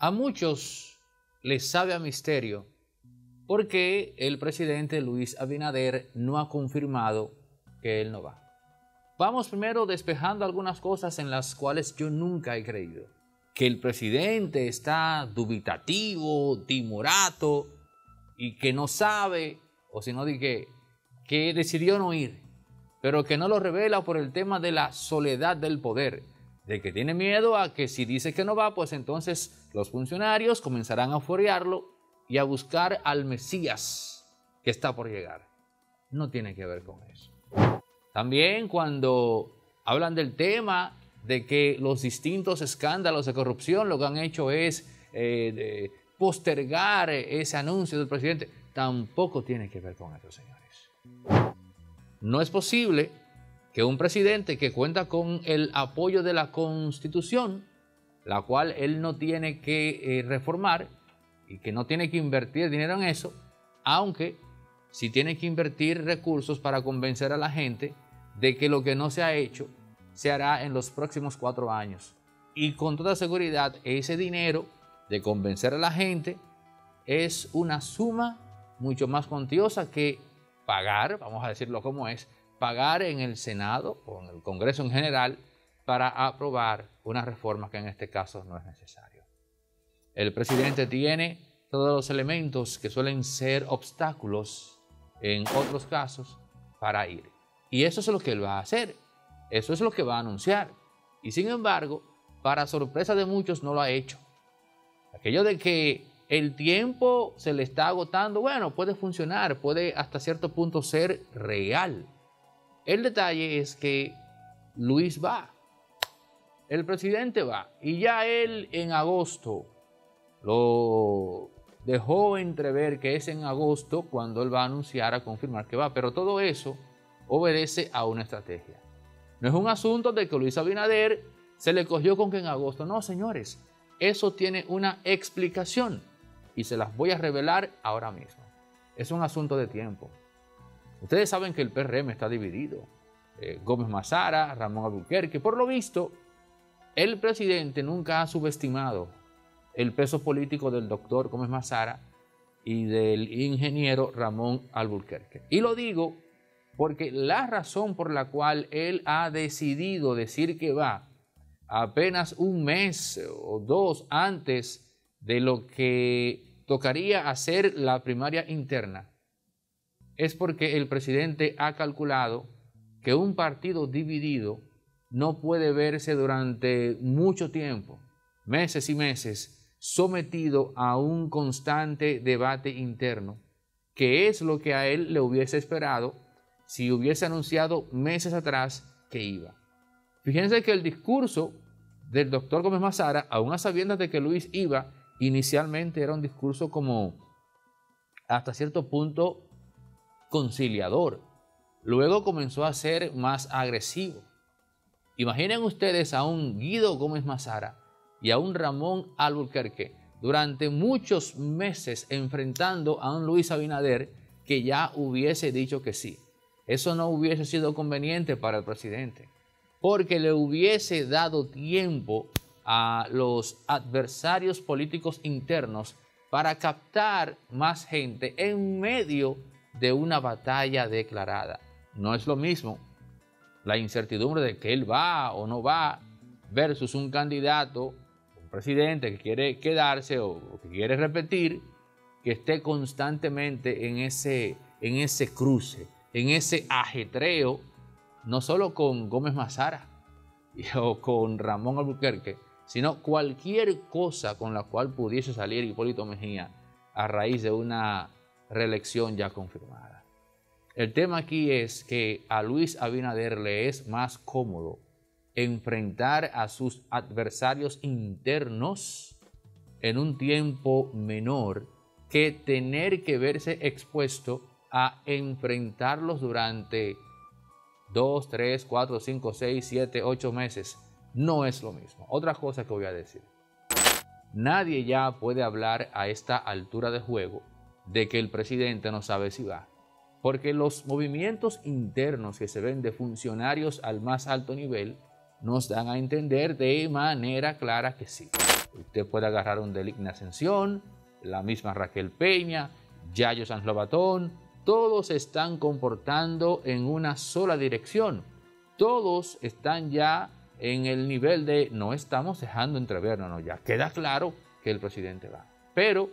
A muchos les sabe a misterio porque el presidente Luis Abinader no ha confirmado que él no va. Vamos primero despejando algunas cosas en las cuales yo nunca he creído. Que el presidente está dubitativo, timorato y que no sabe, o si no dije, que decidió no ir, pero que no lo revela por el tema de la soledad del poder, de que tiene miedo a que si dice que no va, pues entonces los funcionarios comenzarán a euforearlo y a buscar al Mesías que está por llegar. No tiene que ver con eso. También cuando hablan del tema de que los distintos escándalos de corrupción lo que han hecho es postergar ese anuncio del presidente, tampoco tiene que ver con eso, señores. No es posible que un presidente que cuenta con el apoyo de la Constitución, la cual él no tiene que reformar y que no tiene que invertir dinero en eso, aunque sí tiene que invertir recursos para convencer a la gente de que lo que no se ha hecho se hará en los próximos 4 años. Y con toda seguridad, ese dinero de convencer a la gente es una suma mucho más cuantiosa que pagar, vamos a decirlo como es, pagar en el Senado o en el Congreso en general para aprobar una reforma que en este caso no es necesario. El presidente tiene todos los elementos que suelen ser obstáculos en otros casos para ir. Y eso es lo que él va a hacer. Eso es lo que va a anunciar. Y sin embargo, para sorpresa de muchos, no lo ha hecho. Aquello de que el tiempo se le está agotando, bueno, puede funcionar, puede hasta cierto punto ser real. El detalle es que Luis va, el presidente va, y ya él en agosto lo dejó entrever que es en agosto cuando él va a anunciar, a confirmar que va. Pero todo eso obedece a una estrategia. No es un asunto de que Luis Abinader se le cogió con que en agosto. No, señores, eso tiene una explicación y se las voy a revelar ahora mismo. Es un asunto de tiempo. Ustedes saben que el PRM está dividido. Gómez Mazara, Ramón Alburquerque. Por lo visto, el presidente nunca ha subestimado el peso político del doctor Gómez Mazara y del ingeniero Ramón Alburquerque. Y lo digo porque la razón por la cual él ha decidido decir que va apenas 1 mes o 2 antes de lo que tocaría hacer la primaria interna es porque el presidente ha calculado que un partido dividido no puede verse durante mucho tiempo, meses y meses, sometido a un constante debate interno, que es lo que a él le hubiese esperado si hubiese anunciado meses atrás que iba. Fíjense que el discurso del doctor Gómez Mazara, aún a sabiendas de que Luis iba, inicialmente era un discurso como hasta cierto punto conciliador. Luego comenzó a ser más agresivo. Imaginen ustedes a un Guido Gómez Mazara y a un Ramón Alburquerque durante muchos meses enfrentando a un Luis Abinader que ya hubiese dicho que sí. Eso no hubiese sido conveniente para el presidente, porque le hubiese dado tiempo a los adversarios políticos internos para captar más gente en medio de una batalla declarada. No es lo mismo la incertidumbre de que él va o no va versus un candidato, un presidente que quiere quedarse o que quiere repetir, que esté constantemente en ese cruce, en ese ajetreo, no solo con Gómez Mazara o con Ramón Alburquerque, sino cualquier cosa con la cual pudiese salir Hipólito Mejía a raíz de una reelección ya confirmada. El tema aquí es que a Luis Abinader le es más cómodo enfrentar a sus adversarios internos en un tiempo menor que tener que verse expuesto a enfrentarlos durante 2, 3, 4, 5, 6, 7, 8 meses. No es lo mismo. Otra cosa que voy a decir. Nadie ya puede hablar a esta altura de juego de que el presidente no sabe si va. Porque los movimientos internos que se ven de funcionarios al más alto nivel nos dan a entender de manera clara que sí. Usted puede agarrar un delito en Ascensión, la misma Raquel Peña, Yayo Sanlobatón. Todos se están comportando en una sola dirección. Todos están ya en el nivel de no estamos dejando entrever, no, ya queda claro que el presidente va. Pero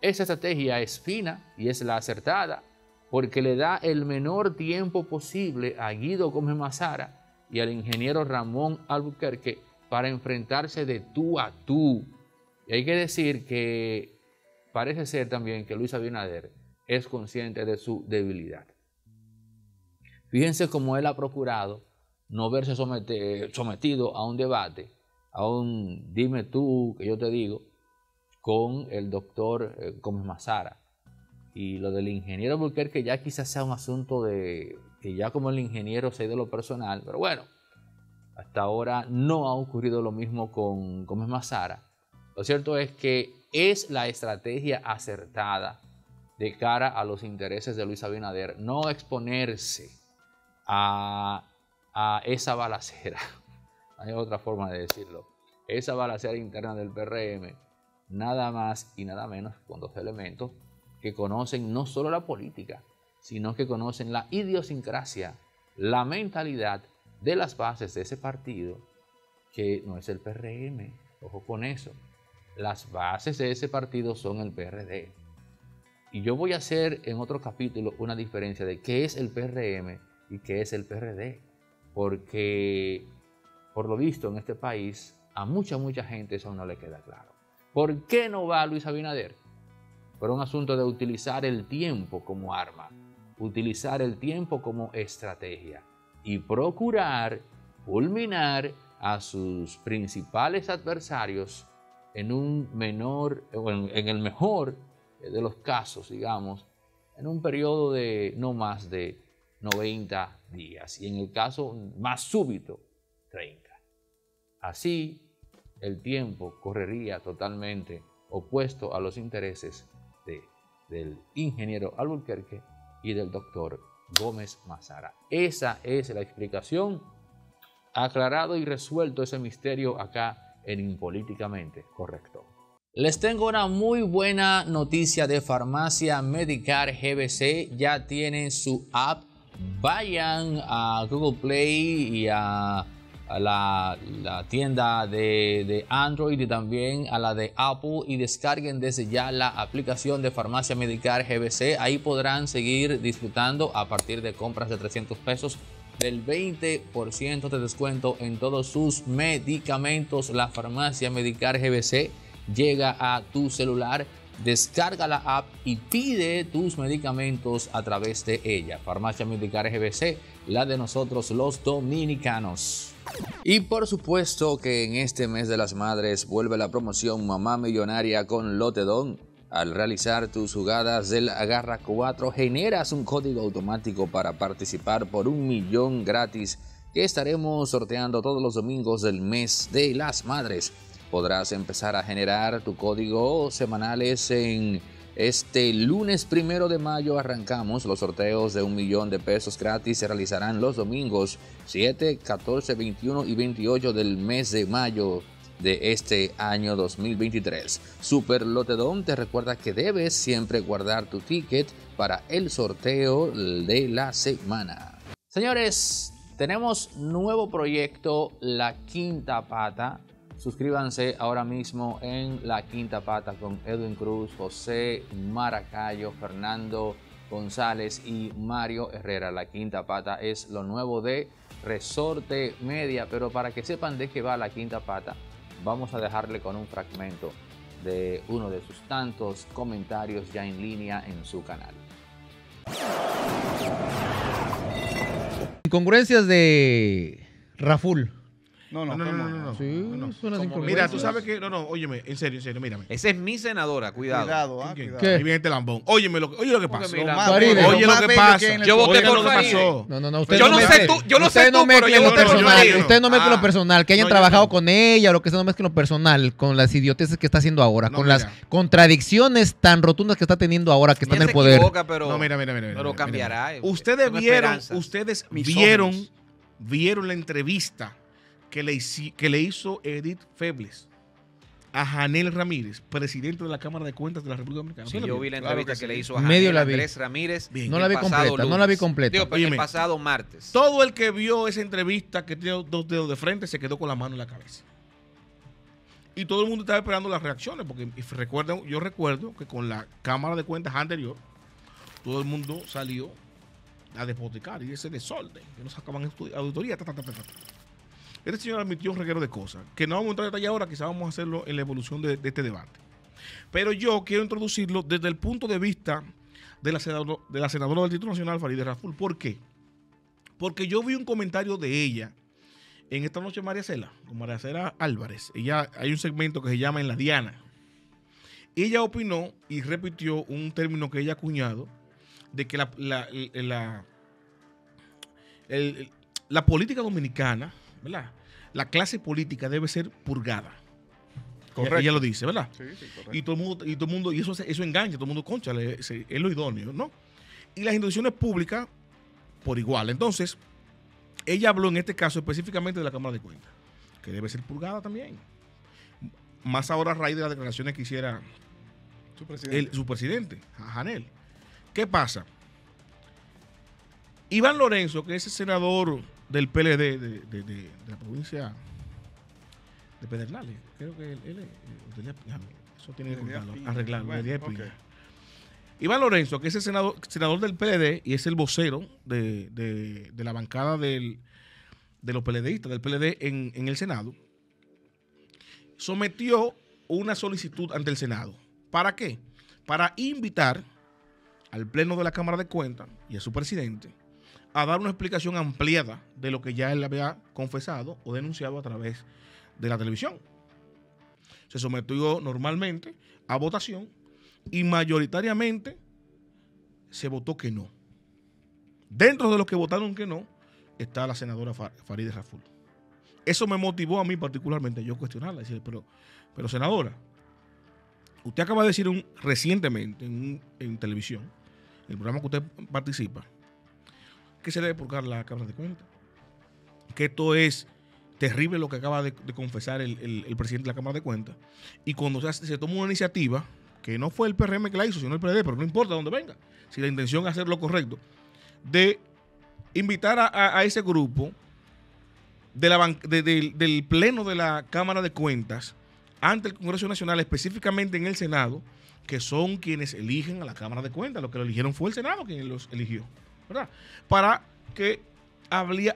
esa estrategia es fina y es la acertada porque le da el menor tiempo posible a Guido Gómez Mazara y al ingeniero Ramón Alburquerque para enfrentarse de tú a tú. Y hay que decir que parece ser también que Luis Abinader es consciente de su debilidad. Fíjense cómo él ha procurado no verse sometido a un debate, a un dime tú que yo te digo, con el doctor Gómez Mazara. Y lo del ingeniero Alburquerque ya quizás sea un asunto de que ya como el ingeniero se de lo personal, pero bueno, hasta ahora no ha ocurrido lo mismo con Gómez Mazara. Lo cierto es que es la estrategia acertada de cara a los intereses de Luis Abinader, no exponerse a esa balacera, hay otra forma de decirlo, esa balacera interna del PRM, nada más y nada menos con dos elementos que conocen no solo la política, sino que conocen la idiosincrasia, la mentalidad de las bases de ese partido, que no es el PRM, ojo con eso, las bases de ese partido son el PRD. Y yo voy a hacer en otro capítulo una diferencia de qué es el PRM y qué es el PRD, porque por lo visto en este país a mucha gente eso no le queda claro. ¿Por qué no va Luis Abinader? Por un asunto de utilizar el tiempo como arma, utilizar el tiempo como estrategia y procurar fulminar a sus principales adversarios en un menor, en el mejor de los casos, digamos, en un periodo de no más de 90 días y en el caso más súbito, 30. Así, el tiempo correría totalmente opuesto a los intereses del ingeniero Alburquerque y del doctor Gómez Mazara. Esa es la explicación. Aclarado y resuelto ese misterio acá en Impolíticamente Correcto. Les tengo una muy buena noticia de Farmacia Medicar GBC. Ya tienen su app. Vayan a Google Play y a la tienda de Android y también a la de Apple y descarguen desde ya la aplicación de Farmacia Medicar GBC. Ahí podrán seguir disfrutando a partir de compras de 300 pesos del 20% de descuento en todos sus medicamentos. La Farmacia Medicar GBC llega a tu celular, descarga la app y pide tus medicamentos a través de ella. Farmacia Medicar GBC, la de nosotros los dominicanos. Y por supuesto que en este mes de las madres vuelve la promoción Mamá Millonaria con Lotedón. Al realizar tus jugadas del Agarra 4 generas un código automático para participar por $1 millón gratis que estaremos sorteando todos los domingos del mes de las madres. Podrás empezar a generar tu código semanales en este lunes 1 de mayo. Arrancamos los sorteos de $1 millón de pesos gratis. Se realizarán los domingos 7, 14, 21 y 28 del mes de mayo de este año 2023. Super Lotedón te recuerda que debes siempre guardar tu ticket para el sorteo de la semana. Señores, tenemos nuevo proyecto La Quinta Pata. Suscríbanse ahora mismo en La Quinta Pata con Edwin Cruz, José Maracayo, Fernando González y Mario Herrera. La Quinta Pata es lo nuevo de Resorte Media, pero para que sepan de qué va La Quinta Pata, vamos a dejarle con un fragmento de uno de sus tantos comentarios ya en línea en su canal. Incongruencias de Raful. No. Sí, no. Mira, tú sabes que... No, óyeme, en serio, mírame. Esa es mi senadora, cuidado. ¿Qué? Ahí viene este lambón. Oye lo que pasó. Oye lo que pasó. Yo voté por Farideh. No, usted no mezcle. Yo no sé tú, pero yo voté por Farideh. Usted no mezcle lo personal, que hayan trabajado con ella, lo que sea, no mezcle lo personal, con las idioteces que está haciendo ahora, con las contradicciones tan rotundas que está teniendo ahora, que está en el poder. No, mira. Pero cambiará. Ustedes vieron la entrevista que le hizo Edith Febles a Janel Ramírez, presidente de la Cámara de Cuentas de la República Dominicana. Sí, yo vi la entrevista que le hizo a Janel Andrés Ramírez. Bien. No la vi completa. Digo, pero el pasado martes. Todo el que vio esa entrevista que tiene dos dedos de frente se quedó con la mano en la cabeza. Y todo el mundo estaba esperando las reacciones, porque yo recuerdo que con la Cámara de Cuentas anterior, todo el mundo salió a despotricar y ese desorden, que no sacaban auditoría, Este señor admitió un reguero de cosas, que no vamos a entrar en detalle ahora, quizás vamos a hacerlo en la evolución de este debate. Pero yo quiero introducirlo desde el punto de vista de la senadora del Distrito Nacional, Farideh Raful. ¿Por qué? Porque yo vi un comentario de ella en esta noche con María Cela Álvarez. Ella, hay un segmento que se llama En la Diana. Ella opinó y repitió un término que ella ha acuñado, de que la política dominicana, ¿verdad?, la clase política debe ser purgada. Correcto. Ella lo dice, ¿verdad? Sí, sí, correcto. Y todo el mundo, y eso engancha, todo el mundo, concha, es lo idóneo, ¿no? Y las instituciones públicas por igual. Entonces, ella habló en este caso específicamente de la Cámara de Cuentas, que debe ser purgada también. Más ahora a raíz de las declaraciones que hiciera su presidente, Janel. ¿Qué pasa? Iván Lorenzo, que es el senador del PLD de la provincia de Pedernales, creo que él es, eso tiene que arreglarlo. Bueno, okay. Iván Lorenzo, que es el senador del PLD y es el vocero de la bancada de los PLDistas, del PLD en el Senado, sometió una solicitud ante el Senado. ¿Para qué? Para invitar al Pleno de la Cámara de Cuentas y a su presidente a dar una explicación ampliada de lo que ya él había confesado o denunciado a través de la televisión. Se sometió normalmente a votación y mayoritariamente se votó que no. Dentro de los que votaron que no está la senadora Farideh Raful. Eso me motivó a mí particularmente, yo cuestionarla, decir, pero senadora, usted acaba de decir recientemente en televisión, en el programa que usted participa, que se debe purgar la Cámara de Cuentas, que esto es terrible lo que acaba de confesar el presidente de la Cámara de Cuentas, y cuando se toma una iniciativa, que no fue el PRM que la hizo, sino el PLD, pero no importa dónde venga, si la intención es hacer lo correcto, de invitar a ese grupo del Pleno de la Cámara de Cuentas ante el Congreso Nacional, específicamente en el Senado, que son quienes eligen a la Cámara de Cuentas, lo que lo eligieron fue el Senado quien los eligió, ¿verdad?, para que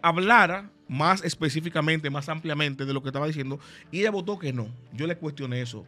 hablara más específicamente, más ampliamente de lo que estaba diciendo, y ella votó que no. Yo le cuestioné eso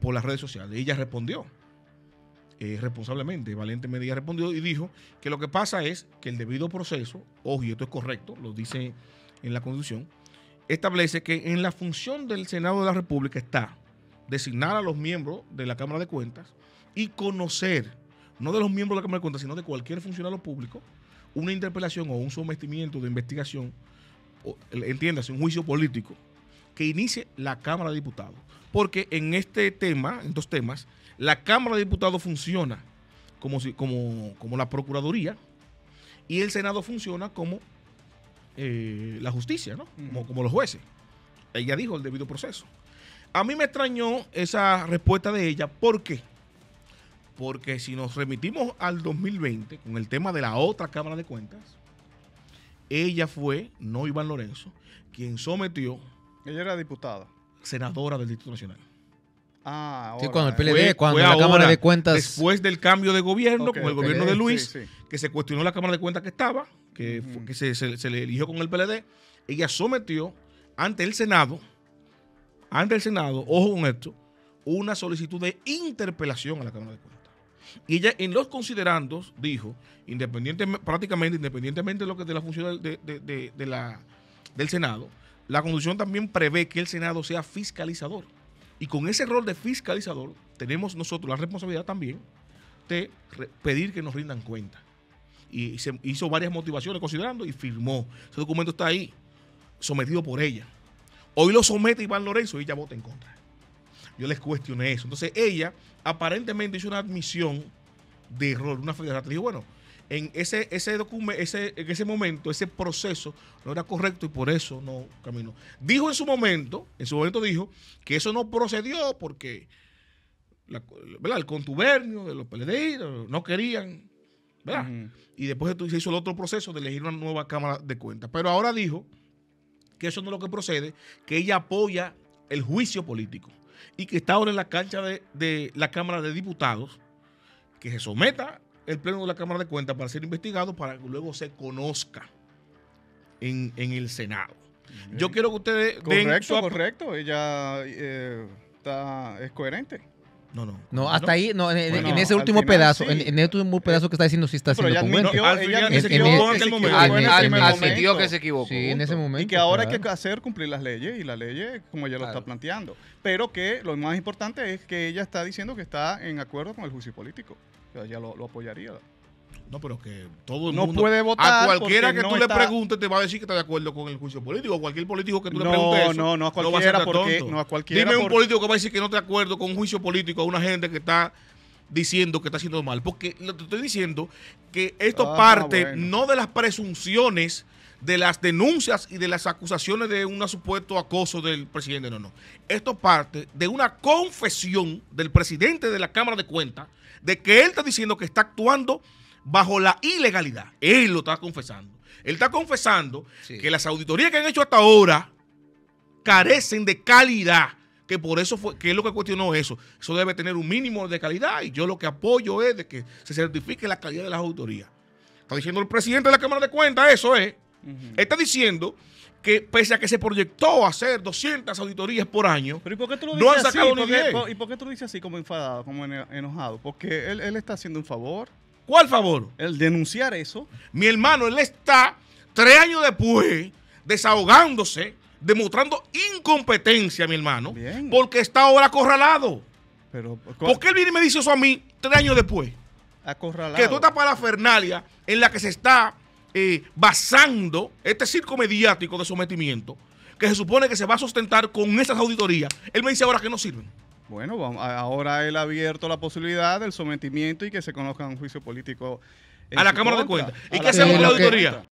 por las redes sociales, y ella respondió responsablemente, valientemente ella respondió y dijo que lo que pasa es que el debido proceso, ojo, y esto es correcto, lo dice en la Constitución, establece que en la función del Senado de la República está designar a los miembros de la Cámara de Cuentas y conocer, no de los miembros de la Cámara de Cuentas, sino de cualquier funcionario público, una interpelación o un sometimiento de investigación, entiéndase, un juicio político, que inicie la Cámara de Diputados. Porque en este tema, en dos temas, la Cámara de Diputados funciona como la Procuraduría y el Senado funciona como la justicia, ¿no? Como los jueces. Ella dijo el debido proceso. A mí me extrañó esa respuesta de ella. ¿Por qué? Porque si nos remitimos al 2020, con el tema de la otra Cámara de Cuentas, ella fue, no Iván Lorenzo, quien sometió... Ella era diputada. Senadora del Distrito Nacional. Ah, ahora. Sí, cuando el PLD, cuando la Cámara de Cuentas... Después del cambio de gobierno, okay, con el gobierno de Luis, sí, sí, que se cuestionó la Cámara de Cuentas que estaba, que se le eligió con el PLD, ella sometió ante el Senado, ojo con esto, una solicitud de interpelación a la Cámara de Cuentas. Y ella en los considerandos dijo, prácticamente independientemente de lo que de la función del Senado, la Constitución también prevé que el Senado sea fiscalizador. Y con ese rol de fiscalizador tenemos nosotros la responsabilidad también de pedir que nos rindan cuenta. Y se hizo varias motivaciones considerando y firmó. Ese documento está ahí, sometido por ella. Hoy lo somete Iván Lorenzo y ella vota en contra. Yo les cuestioné eso. Entonces ella aparentemente hizo una admisión de error, una falta de datos. Dijo, bueno, en ese momento, ese proceso no era correcto y por eso no caminó. Dijo en su momento dijo que eso no procedió porque el contubernio de los PLD no querían, ¿verdad? Uh-huh. Y después se hizo el otro proceso de elegir una nueva Cámara de Cuentas. Pero ahora dijo que eso no es lo que procede, que ella apoya el juicio político y que está ahora en la cancha de la Cámara de Diputados, que se someta el pleno de la Cámara de Cuentas para ser investigado, para que luego se conozca en el Senado. Okay. Yo quiero que ustedes... Correcto. Ella es coherente. No, hasta ahí, no, bueno, en ese último final, pedazo, sí. En ese último pedazo que está diciendo, sí está haciendo. Pero admitió que se equivocó. Sí, en ese momento. Y que ahora hay que hacer cumplir las leyes, y las leyes, como ella lo está planteando. Pero que lo más importante es que ella está diciendo que está en acuerdo con el juicio político. Que ella lo apoyaría. No, pero que todo el mundo... No puede votar. A cualquiera que tú le preguntes te va a decir que está de acuerdo con el juicio político. O cualquier político que tú le preguntes eso. No a cualquiera. Dime un político que va a decir que no está de acuerdo con un juicio político a una gente que está diciendo que está haciendo mal. Porque te estoy diciendo que esto parte no de las presunciones, de las denuncias y de las acusaciones de un supuesto acoso del presidente. No. Esto parte de una confesión del presidente de la Cámara de Cuentas de que él está diciendo que está actuando bajo la ilegalidad. Él lo está confesando. Él está confesando que las auditorías que han hecho hasta ahora carecen de calidad, que por eso fue, que es lo que cuestionó eso. Eso debe tener un mínimo de calidad, y yo lo que apoyo es de que se certifique la calidad de las auditorías. Está diciendo el presidente de la Cámara de Cuentas, eso es. Uh-huh. Está diciendo que pese a que se proyectó hacer 200 auditorías por año, ¿pero y por qué tú lo no han sacado así? ¿Y por qué tú lo dices así, como enfadado, como enojado? Porque él está haciendo un favor. ¿Cuál favor? El denunciar eso. Mi hermano, él está 3 años después desahogándose, demostrando incompetencia, mi hermano. Bien. Porque está ahora acorralado. Pero, ¿por qué él viene y me dice eso a mí 3 años después? Acorralado. Que toda esta parafernalia en la que se está basando este circo mediático de sometimiento, que se supone que se va a sustentar con esas auditorías, él me dice ahora que no sirven. Bueno, ahora él ha abierto la posibilidad del sometimiento y que se conozca un juicio político. A la Cámara de Cuentas. ¿Y qué hacemos con la auditoría?